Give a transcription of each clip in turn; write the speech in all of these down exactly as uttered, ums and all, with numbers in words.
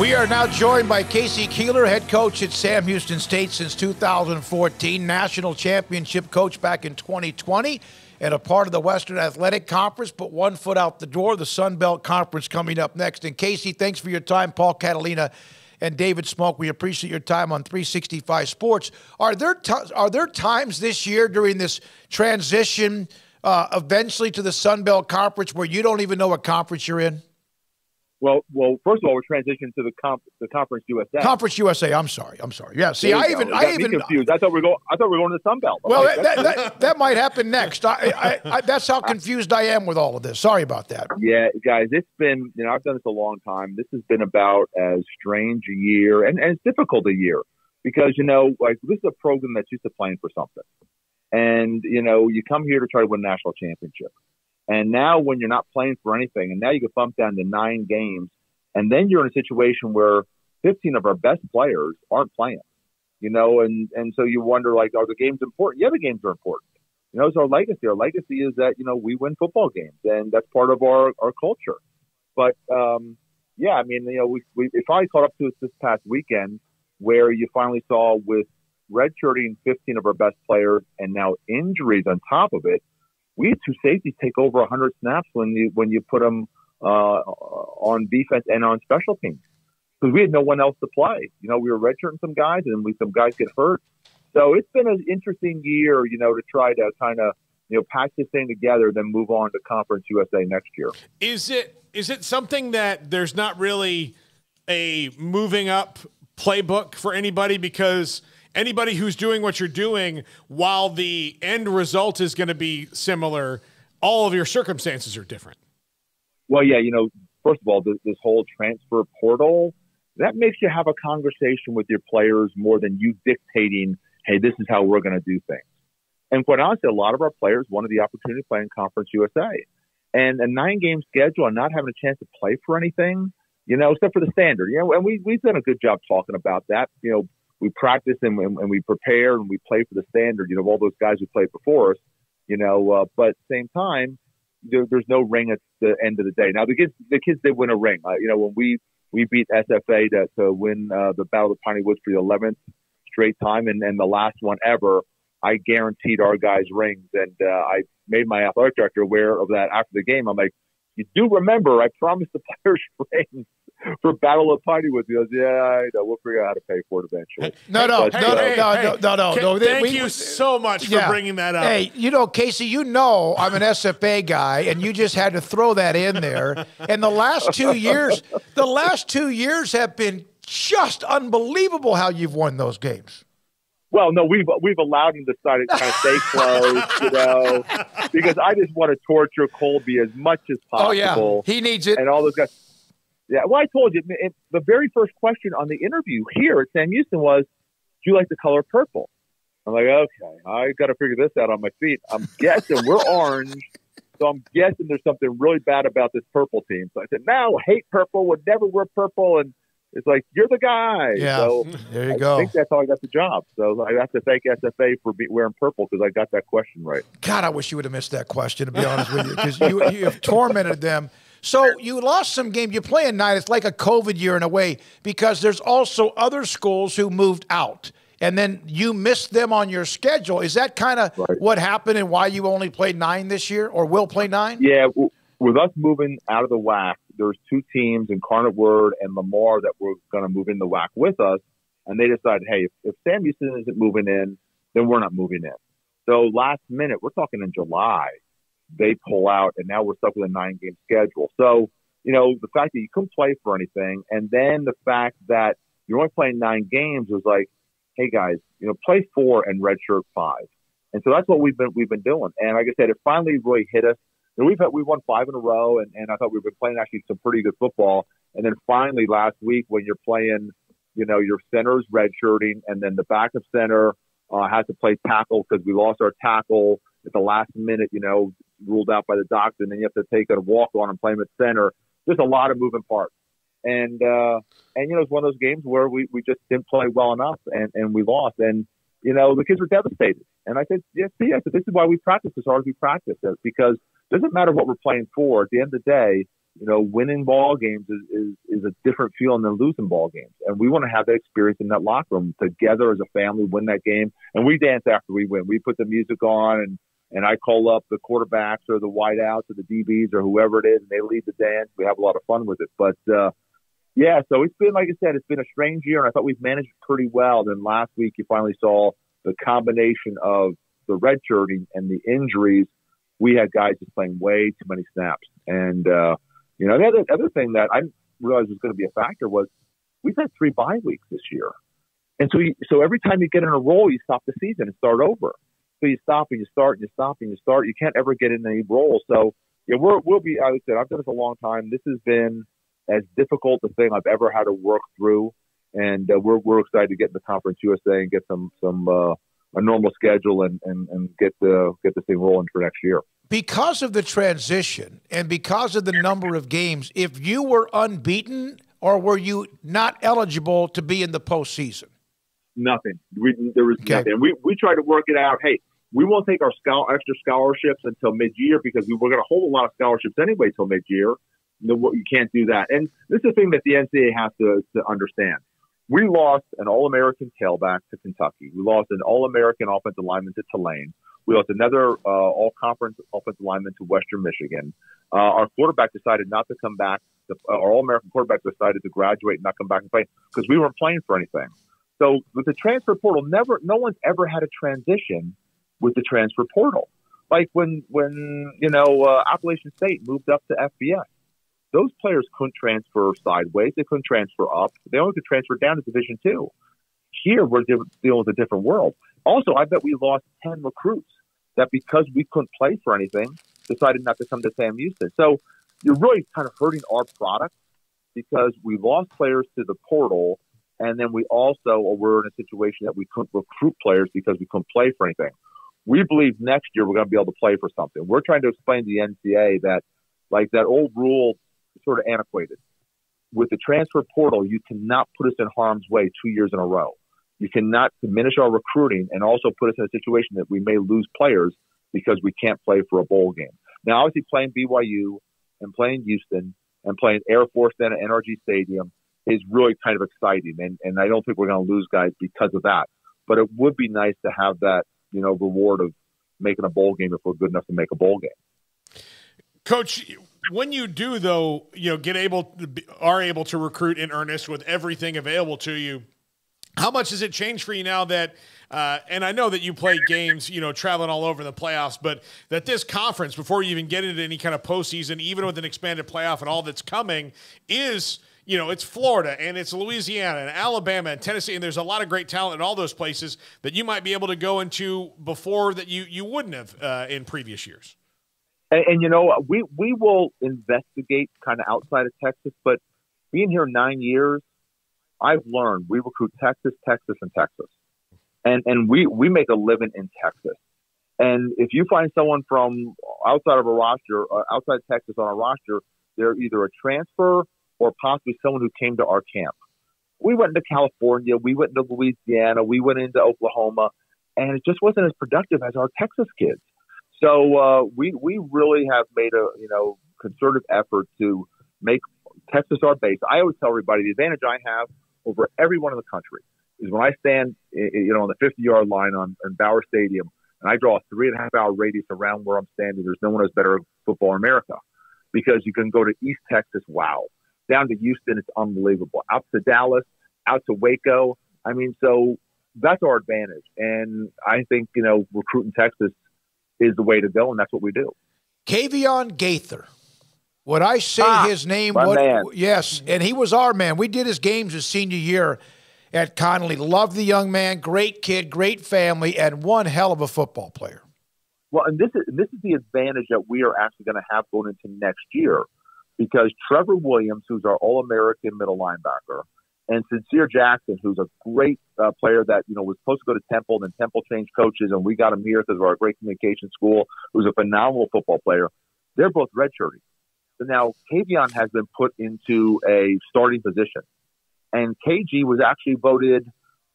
We are now joined by K C. Keeler, head coach at Sam Houston State since two thousand fourteen, national championship coach back in twenty twenty, and a part of the Western Athletic Conference, but one foot out the door, the Sun Belt Conference coming up next. And K C, thanks for your time. Paul Catalina and David Smoak, we appreciate your time on three sixty-five Sports. Are there, t are there times this year during this transition uh, eventually to the Sun Belt Conference where you don't even know what conference you're in? Well, well. First of all, we're transitioning to the comp, the Conference U S A. Conference U S A. I'm sorry. I'm sorry. Yeah. See, I even, I even confused. I thought we were going. I thought we were going to the Sun Belt. Well, like, that, that, that, that might happen next. I, I, I, that's how confused I am with all of this. Sorry about that. Yeah, guys, it's been. You know, I've done this a long time. This has been about as strange a year and and it's difficult a year because you know, like this is a program that's used to playing for something, and you know, you come here to try to win a national championship. And now when you're not playing for anything, and now you get bumped down to nine games, and then you're in a situation where fifteen of our best players aren't playing, you know, and, and so you wonder, like, are the games important? Yeah, the games are important. You know, it's our legacy. Our legacy is that, you know, we win football games, and that's part of our, our culture. But, um, yeah, I mean, you know, we, we it finally caught up to us this past weekend where you finally saw with redshirting fifteen of our best players and now injuries on top of it, we had two safeties take over one hundred snaps when you when you put them uh, on defense and on special teams because we had no one else to play. You know, we were redshirting some guys, and we some guys get hurt. So it's been an interesting year, you know, to try to kind of you know patch this thing together, then move on to Conference U S A next year. Is it is it something that there's not really a moving up playbook for anybody because? Anybody who's doing what you're doing, while the end result is going to be similar, all of your circumstances are different. Well, yeah, you know, first of all, this, this whole transfer portal, that makes you have a conversation with your players more than you dictating, hey, this is how we're going to do things. And quite honestly, a lot of our players wanted the opportunity to play in Conference U S A. And a nine-game schedule and not having a chance to play for anything, you know, except for the standard. You know, and we, we've done a good job talking about that, you know, we practice and, and we prepare and we play for the standard, you know, all those guys who played before us, you know, uh, but at the same time, there, there's no ring at the end of the day. Now, the kids, the kids did win a ring. Uh, you know, when we, we beat S F A to, to win uh, the Battle of Piney Woods for the eleventh straight time and, and the last one ever, I guaranteed our guys rings. And uh, I made my athletic director aware of that after the game. I'm like, you do remember, I promised the players rings for Battle of Piney Woods. He goes, yeah, I know. We'll figure out how to pay for it eventually. No, no, but, hey, no, hey, no, hey, no, hey. no, no, no, no. Thank we, you so much yeah. for bringing that up. Hey, you know, Casey, you know I'm an S F A guy, and you just had to throw that in there. And the last two years, the last two years have been just unbelievable how you've won those games. Well, no, we've we've allowed him to kind of stay close, you know, because I just want to torture Colby as much as possible. Oh yeah, he needs it, and all those guys. Yeah, well, I told you, it, the very first question on the interview here at Sam Houston was, do you like the color purple? I'm like, okay, I got to figure this out on my feet. I'm guessing we're orange, so I'm guessing there's something really bad about this purple team. So I said, no, hate purple, would never wear purple, and it's like, you're the guy. Yeah, so there you I go. I think that's how I got the job. So I have to thank S F A for be wearing purple because I got that question right. God, I wish you would have missed that question, to be honest with you, because you, you have tormented them. So you lost some game. You play in nine. It's like a COVID year in a way because there's also other schools who moved out, and then you missed them on your schedule. Is that kind of right. what happened and why you only played nine this year or will play nine? Yeah, with us moving out of the W A C, there's two teams, Incarnate Word and Lamar, that were going to move in the W A C with us, and they decided, hey, if, if Sam Houston isn't moving in, then we're not moving in. So last minute, we're talking in July, they pull out, and now we're stuck with a nine-game schedule. So, you know, the fact that you couldn't play for anything, and then the fact that you're only playing nine games was like, hey, guys, you know, play four and redshirt five. And so that's what we've been we've been doing. And like I said, it finally really hit us. And we've had, we've won five in a row, and, and I thought we've been playing actually some pretty good football. And then finally last week when you're playing, you know, your center's redshirting, and then the backup center uh, has to play tackle because we lost our tackle at the last minute, you know, ruled out by the doctor, and then you have to take a walk on and play him at center. There's a lot of moving parts. And, uh, and you know, it's one of those games where we, we just didn't play well enough, and, and we lost. And, you know, the kids were devastated. And I said, yeah, see, I said, this is why we practice as hard as we practice, because – doesn't matter what we're playing for. At the end of the day, You know, winning ball games is, is, is a different feeling than losing ball games. And we want to have that experience in that locker room together as a family, win that game. And we dance after we win. We put the music on, and, and I call up the quarterbacks or the wideouts or the D Bs or whoever it is, and they lead the dance. We have a lot of fun with it. But, uh, yeah, so it's been, like I said, it's been a strange year, and I thought we've managed pretty well. Then last week you finally saw the combination of the redshirting and the injuries. We had guys just playing way too many snaps. And, uh, you know, the other, other thing that I realized was going to be a factor was we've had three bye weeks this year. And so you, so every time you get in a roll, you stop the season and start over. So you stop and you start and you stop and you start. You can't ever get in any roll. So yeah, we're, we'll be, like I said, I've done this a long time. This has been as difficult a thing I've ever had to work through. And uh, we're, we're excited to get in the Conference U S A and get some, some, uh, a normal schedule and, and, and get the, get this thing rolling for next year. Because of the transition and because of the number of games, if you were unbeaten or were you not eligible to be in the postseason? Nothing. We, there was okay. nothing. We, we tried to work it out. Hey, we won't take our scho- extra scholarships until mid-year because we were going to hold a lot of scholarships anyway till mid-year. No, you can't do that. And this is the thing that the N C double A has to, to understand. We lost an All-American tailback to Kentucky. We lost an All-American offensive lineman to Tulane. We lost another uh, all-conference offensive lineman to Western Michigan. Uh, our quarterback decided not to come back. To, uh, our All-American quarterback decided to graduate and not come back and play because we weren't playing for anything. So with the transfer portal, never, no one's ever had a transition with the transfer portal. Like when, when you know, uh, Appalachian State moved up to F B S. Those players couldn't transfer sideways. They couldn't transfer up. They only could transfer down to Division Two. Here, we're dealing with a different world. Also, I bet we lost ten recruits that because we couldn't play for anything, decided not to come to Sam Houston. So you're really kind of hurting our product because we lost players to the portal, and then we also were in a situation that we couldn't recruit players because we couldn't play for anything. We believe next year we're going to be able to play for something. We're trying to explain to the N C double A that, like, that old rule is sort of antiquated. With the transfer portal, you cannot put us in harm's way two years in a row. You cannot diminish our recruiting and also put us in a situation that we may lose players because we can't play for a bowl game. Now, obviously, playing B Y U and playing Houston and playing Air Force then at N R G Stadium is really kind of exciting, and, and I don't think we're going to lose guys because of that. But it would be nice to have that, you know, reward of making a bowl game if we're good enough to make a bowl game. Coach, when you do, though, you know, get able to be, are able to recruit in earnest with everything available to you, how much has it changed for you now that, uh, and I know that you play games, you know, traveling all over the playoffs, but that this conference, before you even get into any kind of postseason, even with an expanded playoff and all that's coming, is, you know, it's Florida and it's Louisiana and Alabama and Tennessee, and there's a lot of great talent in all those places that you might be able to go into before that you, you wouldn't have uh, in previous years. And, and, you know, we, we will investigate kind of outside of Texas, but being here nine years, I've learned we recruit Texas, Texas, and Texas. And and we, we make a living in Texas. And if you find someone from outside of a roster, uh, outside Texas on a roster, they're either a transfer or possibly someone who came to our camp. We went into California. We went into Louisiana. We went into Oklahoma. And it just wasn't as productive as our Texas kids. So uh, we, we really have made a, you know, concerted effort to make Texas our base. I always tell everybody the advantage I have over everyone in the country is when I stand, you know, on the fifty-yard line on, on Bauer Stadium, and I draw a three and a half hour radius around where I'm standing, there's no one who's better at football in America. Because you can go to East Texas, wow. Down to Houston, it's unbelievable. Out to Dallas, out to Waco. I mean, so that's our advantage. And I think, you know, recruiting Texas is the way to go, and that's what we do. Kavion Gaither. Would I say ah, his name? Would, man. Yes, and he was our man. We did his games his senior year at Connolly. Loved the young man, great kid, great family, and one hell of a football player. Well, and this is this is the advantage that we are actually going to have going into next year, because Trevor Williams, who's our All-American middle linebacker, and Sincere Jackson, who's a great uh, player that, you know, was supposed to go to Temple, then Temple changed coaches, and we got him here because of our great communication school, who's a phenomenal football player. They're both redshirting. So now Kavion has been put into a starting position, and K G was actually voted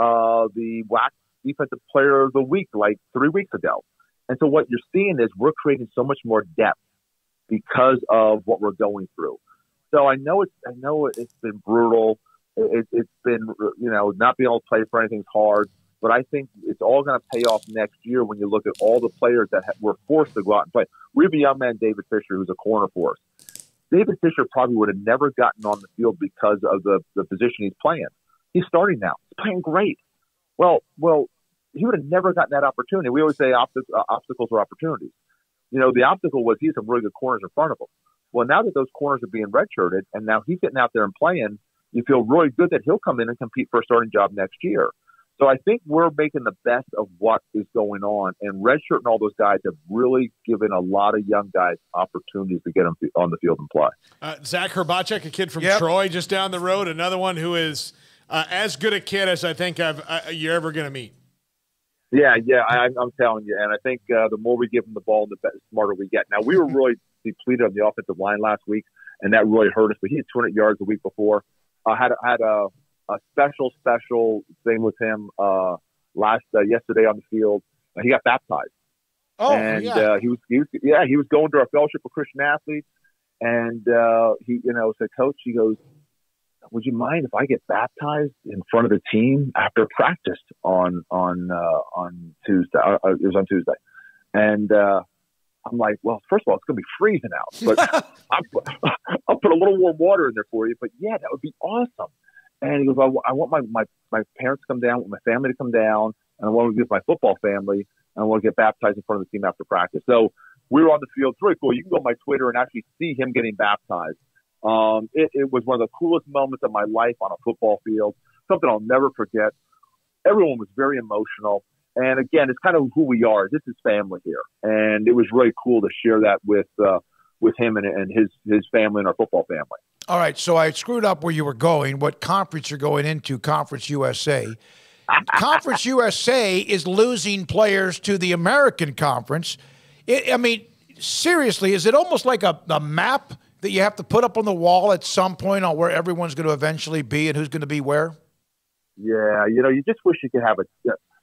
uh, the W A C Defensive Player of the Week like three weeks ago. And so what you're seeing is we're creating so much more depth because of what we're going through. So I know it's I know it's been brutal. It, it's been, you know, not being able to play for anything's hard. But I think it's all going to pay off next year when you look at all the players that ha- were forced to go out and play. We have a young man, David Fisher, who's a corner for us. David Fisher probably would have never gotten on the field because of the, the position he's playing. He's starting now. He's playing great. Well, well, he would have never gotten that opportunity. We always say opti- uh, obstacles are opportunities. You know, the obstacle was he had some really good corners in front of him. Well, now that those corners are being redshirted and now he's getting out there and playing, you feel really good that he'll come in and compete for a starting job next year. So I think we're making the best of what is going on, and redshirt and all those guys have really given a lot of young guys opportunities to get them on the field and play. Uh, Zach Herbacek, a kid from yep. Troy, just down the road, another one who is uh, as good a kid as I think I've, uh, you're ever going to meet. Yeah, yeah, I, I'm telling you, and I think uh, the more we give them the ball, the better, smarter we get. Now, we were really depleted on the offensive line last week, and that really hurt us. But he had two hundred yards the week before. I uh, had had a. A special, special thing with him uh, last uh, yesterday on the field. Uh, he got baptized, oh, and yeah. Uh, he, was, he was, yeah, he was going to our Fellowship of Christian Athletes, and uh, he, you know, said, "Coach," he goes, "Would you mind if I get baptized in front of the team after practice on on uh, on Tuesday?" Uh, it was on Tuesday, and uh, I'm like, "Well, first of all, it's going to be freezing out, but I'll, put, I'll put a little warm water in there for you. But yeah, that would be awesome." And he goes, I, w- I want my, my, my parents to come down, I want my family to come down, and I want to get my football family, and I want to get baptized in front of the team after practice. So we were on the field. It's really cool. You can go on my Twitter and actually see him getting baptized. Um, it, it was one of the coolest moments of my life on a football field, something I'll never forget. Everyone was very emotional. And, again, it's kind of who we are. This is family here. And it was really cool to share that with uh, with him and, and his, his family and our football family. All right, so I screwed up where you were going, what conference you're going into, Conference U S A. Conference U S A is losing players to the American Conference. It, I mean, seriously, is it almost like a, a map that you have to put up on the wall at some point on where everyone's going to eventually be and who's going to be where? Yeah, you know, you just wish you could have a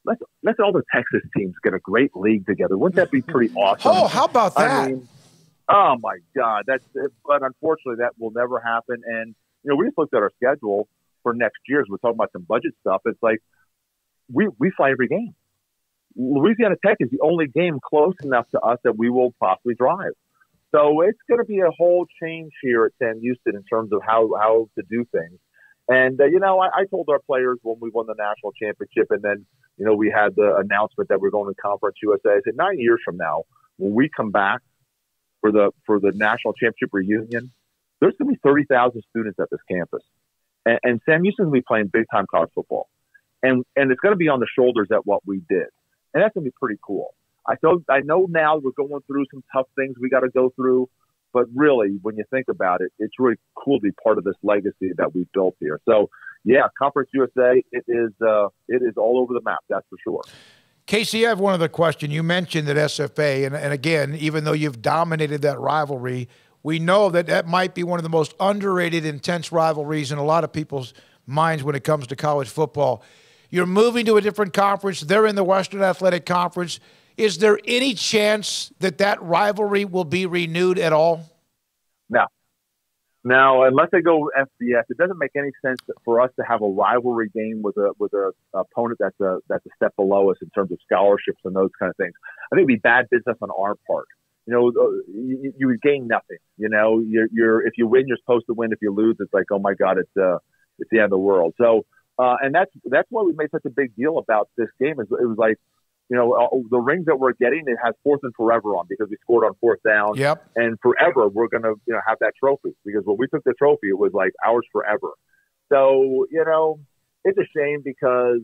let's, – let's all the Texas teams get a great league together. Wouldn't that be pretty awesome? Oh, how about that? I mean, oh my God! That's it. But unfortunately, that will never happen. And you know, we just looked at our schedule for next year's. We're talking about some budget stuff. It's like we we fly every game. Louisiana Tech is the only game close enough to us that we will possibly drive. So it's going to be a whole change here at Sam Houston in terms of how how to do things. And uh, you know, I, I told our players when we won the national championship, and then you know we had the announcement that we're going to Conference U S A. I said nine years from now, when we come back for the for the national championship reunion, there's going to be thirty thousand students at this campus. And, and Sam Houston's going to be playing big-time college football. And and it's going to be on the shoulders at what we did. And that's going to be pretty cool. I, told, I know now we're going through some tough things we got to go through, but really, when you think about it, it's really cool to be part of this legacy that we've built here. So, yeah, Conference U S A, it is uh, it is all over the map, that's for sure. K C, I have one other question. You mentioned that S F A, and, and again, even though you've dominated that rivalry, we know that that might be one of the most underrated, intense rivalries in a lot of people's minds when it comes to college football. You're moving to a different conference. They're in the Western Athletic Conference. Is there any chance that that rivalry will be renewed at all? No. Now, unless they go F B S, it doesn't make any sense for us to have a rivalry game with a with a opponent that's a that's a step below us in terms of scholarships and those kind of things. I think it'd be bad business on our part. You know, you, you would gain nothing. You know, you're, you're if you win, you're supposed to win. If you lose, it's like, oh my God, it's uh it's the end of the world. So, uh, and that's that's why we made such a big deal about this game. Is it was like, you know, uh, the rings that we're getting, it has fourth and forever on because we scored on fourth down. Yep. And forever, we're going to, you know, have that trophy because when we took the trophy, it was like ours forever. So, you know, it's a shame because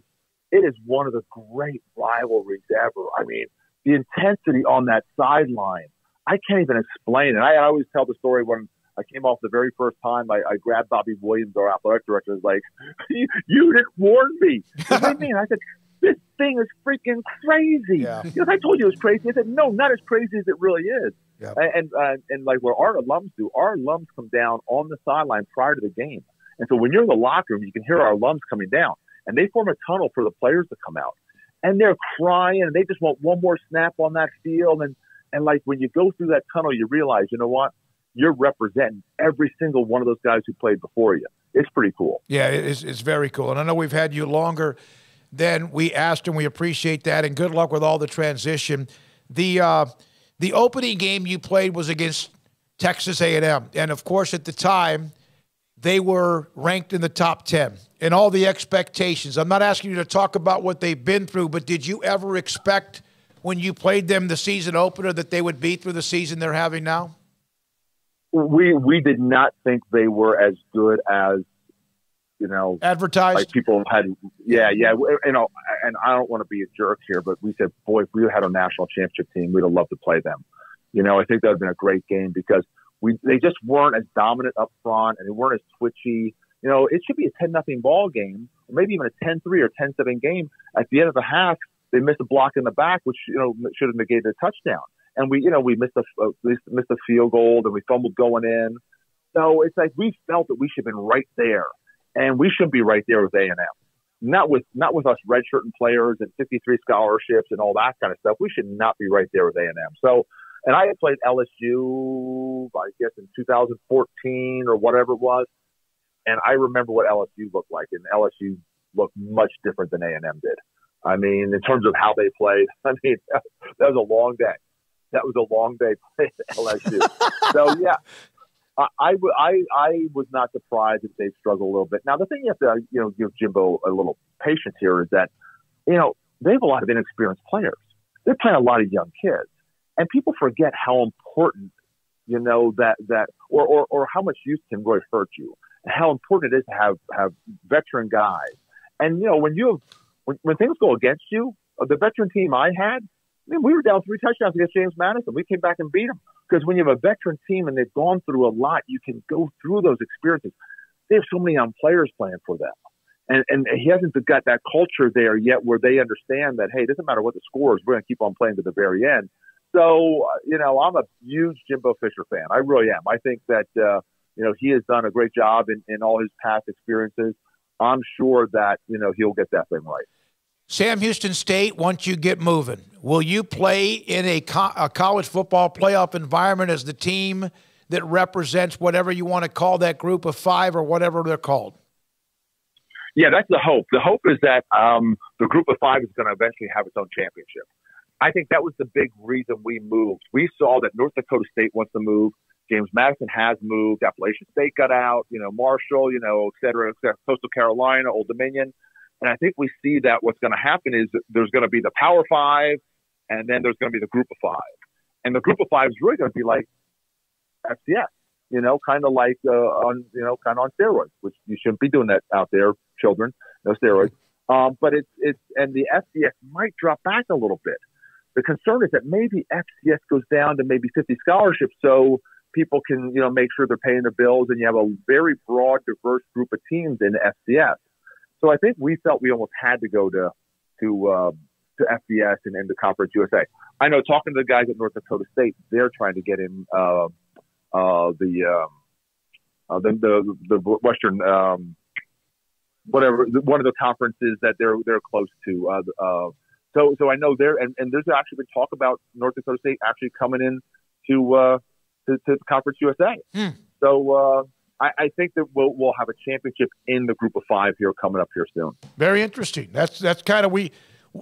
it is one of the great rivalries ever. I mean, the intensity on that sideline, I can't even explain it. I always tell the story when I came off the very first time, I, I grabbed Bobby Williams, our athletic director, and was like, you, you didn't warn me. What do you mean? I said, this thing is freaking crazy. Yeah. You know, I told you it was crazy. I said, no, not as crazy as it really is. Yeah. And, and and like what our alums do, our alums come down on the sideline prior to the game. And so when you're in the locker room, you can hear our alums coming down. And they form a tunnel for the players to come out. And they're crying. And they just want one more snap on that field. And, and like when you go through that tunnel, you realize, you know what? you're representing every single one of those guys who played before you. It's pretty cool. Yeah, it's, it's very cool. And I know we've had you longer than we asked, and we appreciate that. And good luck with all the transition. The uh, the opening game you played was against Texas A and M. And, of course, at the time, they were ranked in the top ten and all the expectations. I'm not asking you to talk about what they've been through, but did you ever expect when you played them the season opener that they would be through the season they're having now? We we did not think they were as good as, you know, advertised. Like people had, yeah, yeah. You know, and I don't want to be a jerk here, but we said, boy, if we had a national championship team, we'd have loved to play them. You know, I think that would have been a great game because we they just weren't as dominant up front and they weren't as twitchy. You know, it should be a ten nothing ball game, or maybe even a ten three or ten seven game. At the end of the half, they missed a block in the back, which, you know, should have negated a touchdown. And we, you know, we missed a, we missed a field goal and we fumbled going in. So it's like we felt that we should have been right there, and we shouldn't be right there with A and M. Not with not with us redshirting players and fifty-three scholarships and all that kind of stuff. We should not be right there with A and M. So, and I had played L S U, I guess, in two thousand fourteen or whatever it was, and I remember what L S U looked like, and L S U looked much different than A and M did. I mean, in terms of how they played, I mean, that was a long day. That was a long day playing at L S U. So, yeah, I, I, I, I was not surprised if they struggled a little bit. Now, the thing you have to, you know, give Jimbo a little patience here is that, you know, they have a lot of inexperienced players. They're playing a lot of young kids. And people forget how important, you know, that, that or, or, or how much use can really hurt you, and how important it is to have, have veteran guys. And, you know, when you have, when, when things go against you, the veteran team I had, I mean, we were down three touchdowns against James Madison. We came back and beat them. Because when you have a veteran team and they've gone through a lot, you can go through those experiences. They have so many young players playing for them. And and he hasn't got that culture there yet where they understand that, hey, it doesn't matter what the score is, we're going to keep on playing to the very end. So, you know, I'm a huge Jimbo Fisher fan. I really am. I think that, uh, you know, he has done a great job in, in all his past experiences. I'm sure that, you know, he'll get that thing right. Sam Houston State, once you get moving, will you play in a, co a college football playoff environment as the team that represents whatever you want to call that group of five or whatever they're called? Yeah, that's the hope. The hope is that um, the group of five is going to eventually have its own championship. I think that was the big reason we moved. We saw that North Dakota State wants to move. James Madison has moved. Appalachian State got out, you know, Marshall, you know, et cetera, et cetera, Coastal Carolina, Old Dominion. And I think we see that what's going to happen is there's going to be the Power Five, and then there's going to be the Group of Five. And the Group of Five is really going to be like F C S, you know, kind of like uh, on, you know, kind of on steroids, which you shouldn't be doing that out there, children, no steroids. Um, but it's it's and the F C S might drop back a little bit. The concern is that maybe F C S goes down to maybe fifty scholarships, so people can, you know, make sure they're paying their bills, and you have a very broad, diverse group of teams in F C S. So I think we felt we almost had to go to to uh, to F B S and into Conference U S A. I know talking to the guys at North Dakota State, they're trying to get in uh, uh, the, um, uh, the the the Western um, whatever one of the conferences that they're they're close to. Uh, uh, so so I know there and, and there's actually been talk about North Dakota State actually coming in to uh, to, to Conference U S A. Hmm. So. Uh, I, I think that we'll, we'll have a championship in the group of five here coming up here soon. Very interesting. That's that's kind of we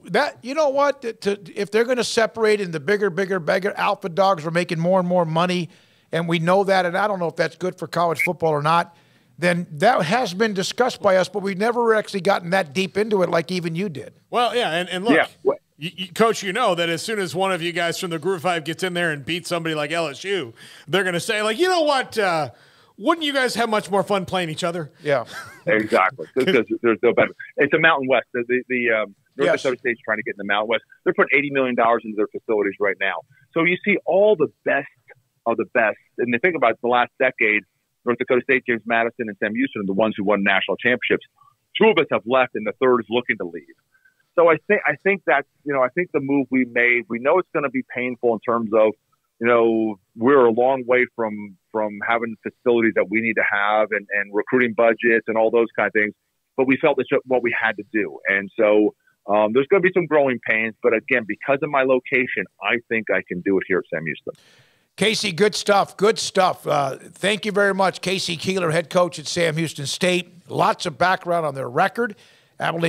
that you know what to, to, if they're going to separate in the bigger, bigger, bigger alpha dogs are making more and more money, and we know that. And I don't know if that's good for college football or not. Then that has been discussed by us, but we've never actually gotten that deep into it, like even you did. Well, yeah, and, and look. Yeah. You, you, Coach, you know that as soon as one of you guys from the group of five gets in there and beats somebody like L S U, they're going to say like, you know what. Uh, Wouldn't you guys have much more fun playing each other? Yeah, exactly. There's, there's no better. It's a Mountain West. The, the, the um, North yes. Dakota State's trying to get in the Mountain West. They're putting eighty million dollars into their facilities right now. So you see all the best of the best. And they think about it, the last decade, North Dakota State, James Madison, and Sam Houston are the ones who won national championships. Two of us have left, and the third is looking to leave. So I think I think that you know I think the move we made. We know it's going to be painful in terms of. You know, we're a long way from, from having facilities that we need to have and, and recruiting budgets and all those kind of things. But we felt that's what we had to do. And so um, there's going to be some growing pains. But, again, because of my location, I think I can do it here at Sam Houston. K C, good stuff, good stuff. Uh, thank you very much, K C Keeler, head coach at Sam Houston State. Lots of background on their record. Appalachian